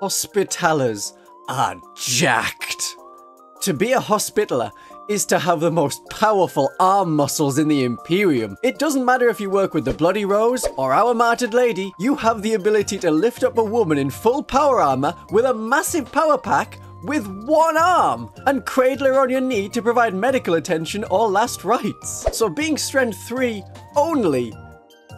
Hospitallers are jacked. To be a Hospitaller is to have the most powerful arm muscles in the Imperium. It doesn't matter if you work with the Bloody Rose or our Martyred Lady, you have the ability to lift up a woman in full power armor with a massive power pack with one arm and cradle her on your knee to provide medical attention or last rites. So being strength 3 only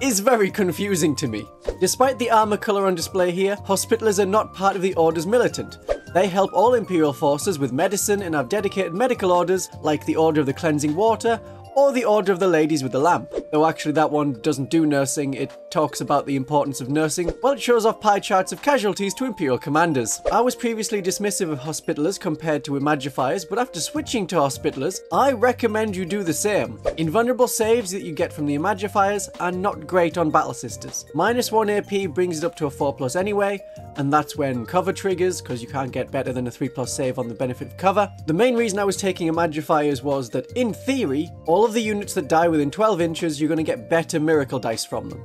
is very confusing to me. Despite the armor color on display here, Hospitallers are not part of the Order's militant. They help all Imperial forces with medicine and have dedicated medical orders like the Order of the Cleansing Water or the Order of the Ladies with the Lamp. Though actually that one doesn't do nursing, it talks about the importance of nursing, while it shows off pie charts of casualties to Imperial commanders. I was previously dismissive of Hospitallers compared to Imagifiers, but after switching to Hospitallers, I recommend you do the same. Invulnerable saves that you get from the Imagifiers are not great on Battle Sisters. -1 AP brings it up to a 4+ anyway, and that's when cover triggers, because you can't get better than a 3+ save on the benefit of cover. The main reason I was taking Imagifiers was that, in theory, all of the units that die within 12 inches, you're going to get better miracle dice from them.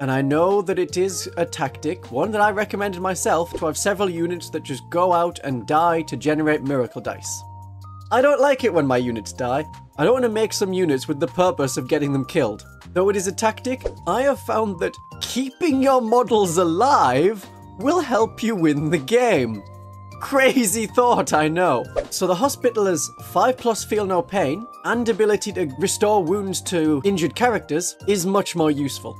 And I know that it is a tactic, one that I recommended myself, to have several units that just go out and die to generate miracle dice. I don't like it when my units die. I don't want to make some units with the purpose of getting them killed. Though it is a tactic, I have found that keeping your models alive will help you win the game. Crazy thought, I know. So the Hospitallers 5+ feel no pain and ability to restore wounds to injured characters is much more useful.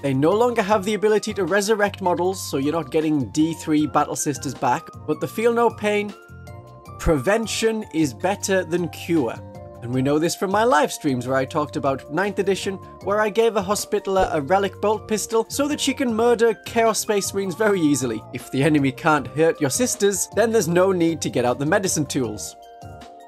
They no longer have the ability to resurrect models, so you're not getting D3 Battle Sisters back, but the feel no pain, prevention is better than cure. And we know this from my live streams where I talked about 9th edition, where I gave a Hospitaller a relic bolt pistol so that she can murder Chaos Space Marines very easily. If the enemy can't hurt your sisters, then there's no need to get out the medicine tools.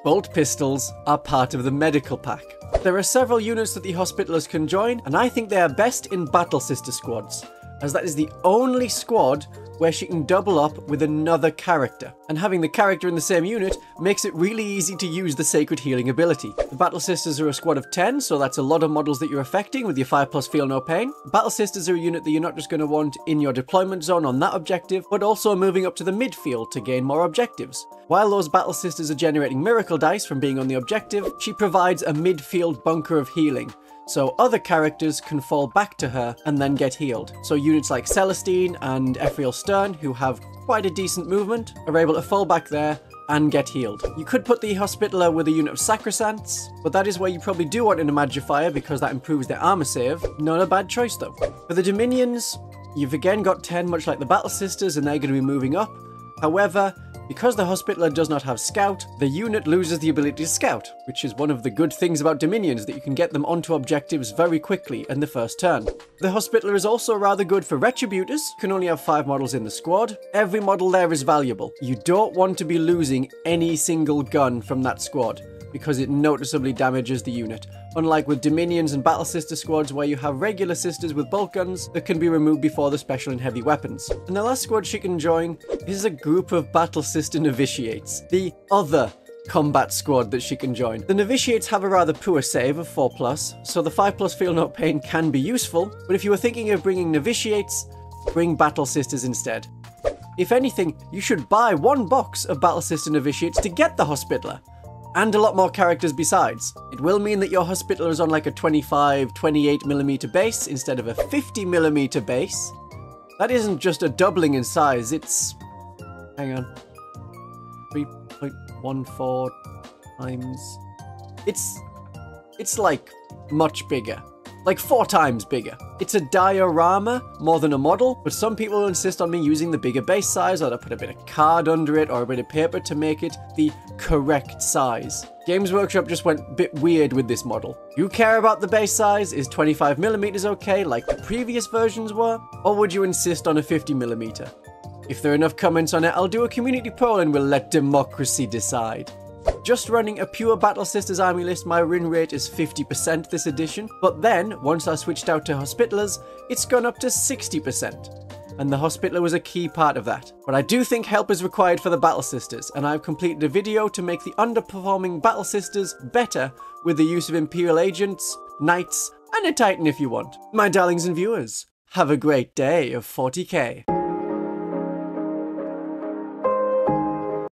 Bolt pistols are part of the medical pack. There are several units that the Hospitallers can join, and I think they are best in Battle Sister squads, as that is the only squad where she can double up with another character. And having the character in the same unit makes it really easy to use the Sacred Healing ability. The Battle Sisters are a squad of 10, so that's a lot of models that you're affecting with your 5+ feel no pain. Battle Sisters are a unit that you're not just going to want in your deployment zone on that objective, but also moving up to the midfield to gain more objectives. While those Battle Sisters are generating miracle dice from being on the objective, she provides a midfield bunker of healing, so other characters can fall back to her and then get healed. So units like Celestine and Ephriel Stern, who have quite a decent movement, are able to fall back there and get healed. You could put the Hospitaller with a unit of Sacrosanths, but that is where you probably do want an Imagifier because that improves their armor save. Not a bad choice though. For the Dominions, you've again got 10, much like the Battle Sisters, and they're going to be moving up. However, because the Hospitaller does not have Scout, the unit loses the ability to Scout, which is one of the good things about Dominions, that you can get them onto objectives very quickly in the first turn. The Hospitaller is also rather good for Retributors. You can only have 5 models in the squad. Every model there is valuable. You don't want to be losing any single gun from that squad, because it noticeably damages the unit. Unlike with Dominions and Battle Sister squads where you have regular sisters with bolt guns that can be removed before the special and heavy weapons. And the last squad she can join is a group of Battle Sister novitiates, the other combat squad that she can join. The novitiates have a rather poor save of 4+, so the 5+ feel no pain can be useful, but if you were thinking of bringing novitiates, bring Battle Sisters instead. If anything, you should buy 1 box of Battle Sister novitiates to get the Hospitaller, and a lot more characters besides. It will mean that your Hospitaller is on like a 25-28mm base instead of a 50mm base. That isn't just a doubling in size, it's... hang on... 3.14 times... It's like much bigger. Like 4 times bigger. It's a diorama more than a model, but some people insist on me using the bigger base size, or to put a bit of card under it or a bit of paper to make it the correct size. Games Workshop just went a bit weird with this model. You care about the base size? Is 25mm okay, like the previous versions were? Or would you insist on a 50mm? If there are enough comments on it, I'll do a community poll and we'll let democracy decide. Just running a pure Battle Sisters army list, my win rate is 50% this edition, but then, once I switched out to Hospitallers, it's gone up to 60%, and the Hospitaller was a key part of that. But I do think help is required for the Battle Sisters, and I've completed a video to make the underperforming Battle Sisters better with the use of Imperial Agents, Knights, and a Titan if you want. My darlings and viewers, have a great day of 40k.